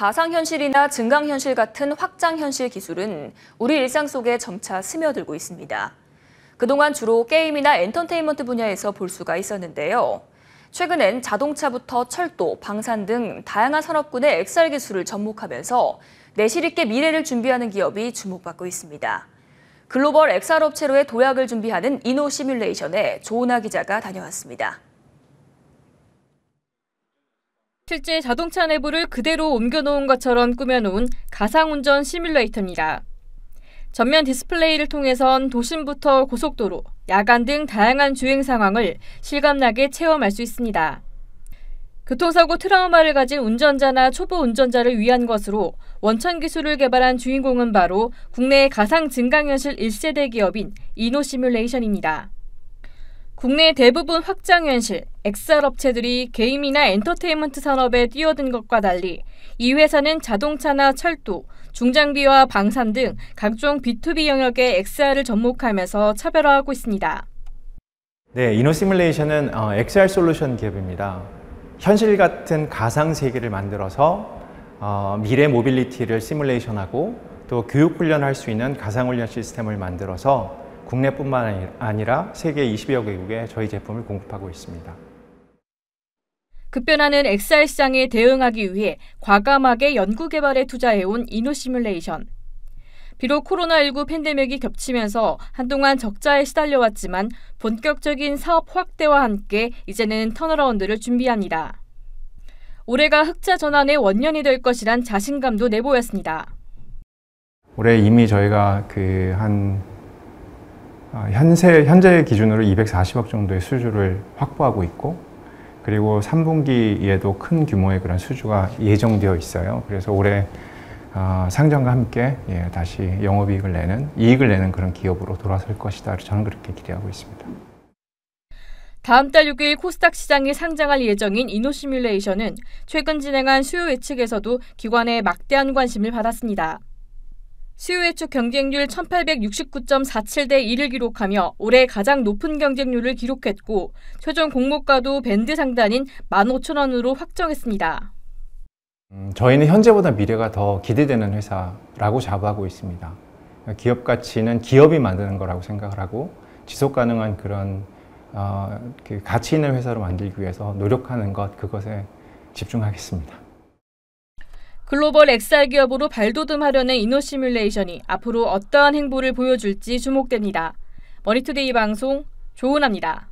가상현실이나 증강현실 같은 확장현실 기술은 우리 일상 속에 점차 스며들고 있습니다. 그동안 주로 게임이나 엔터테인먼트 분야에서 볼 수가 있었는데요. 최근엔 자동차부터 철도, 방산 등 다양한 산업군의 XR 기술을 접목하면서 내실 있게 미래를 준비하는 기업이 주목받고 있습니다. 글로벌 XR 업체로의 도약을 준비하는 이노시뮬레이션에 조은아 기자가 다녀왔습니다. 실제 자동차 내부를 그대로 옮겨놓은 것처럼 꾸며놓은 가상운전 시뮬레이터입니다. 전면 디스플레이를 통해선 도심부터 고속도로, 야간 등 다양한 주행 상황을 실감나게 체험할 수 있습니다. 교통사고 트라우마를 가진 운전자나 초보 운전자를 위한 것으로 원천 기술을 개발한 주인공은 바로 국내 가상 증강현실 1세대 기업인 이노시뮬레이션입니다. 국내 대부분 확장현실, XR 업체들이 게임이나 엔터테인먼트 산업에 뛰어든 것과 달리 이 회사는 자동차나 철도, 중장비와 방산 등 각종 B2B 영역의 XR을 접목하면서 차별화하고 있습니다. 네, 이노시뮬레이션은 XR 솔루션 기업입니다. 현실 같은 가상 세계를 만들어서 미래 모빌리티를 시뮬레이션하고 또 교육 훈련할 수 있는 가상 훈련 시스템을 만들어서 국내뿐만 아니라 세계 20여 개국에 저희 제품을 공급하고 있습니다. 급변하는 XR 시장에 대응하기 위해 과감하게 연구 개발에 투자해온 이노시뮬레이션. 비록 코로나19 팬데믹이 겹치면서 한동안 적자에 시달려왔지만 본격적인 사업 확대와 함께 이제는 턴어라운드를 준비합니다. 올해가 흑자 전환의 원년이 될 것이란 자신감도 내보였습니다. 올해 이미 저희가 현재 기준으로 240억 정도의 수주를 확보하고 있고, 그리고 3분기에도 큰 규모의 그런 수주가 예정되어 있어요. 그래서 올해 상장과 함께 다시 영업이익을 내는, 이익을 내는 그런 기업으로 돌아설 것이다. 저는 그렇게 기대하고 있습니다. 다음 달 6일 코스닥 시장에 상장할 예정인 이노시뮬레이션은 최근 진행한 수요 예측에서도 기관의 막대한 관심을 받았습니다. 수요 예측 경쟁률 1869.47대 1을 기록하며 올해 가장 높은 경쟁률을 기록했고 최종 공모가도 밴드 상단인 15,000원으로 확정했습니다. 저희는 현재보다 미래가 더 기대되는 회사라고 자부하고 있습니다. 기업 가치는 기업이 만드는 거라고 생각을 하고 지속 가능한 그런 가치 있는 회사로 만들기 위해서 노력하는 것, 그것에 집중하겠습니다. 글로벌 XR 기업으로 발돋움하려는 이노시뮬레이션이 앞으로 어떠한 행보를 보여줄지 주목됩니다. 머니투데이 방송 조은아입니다.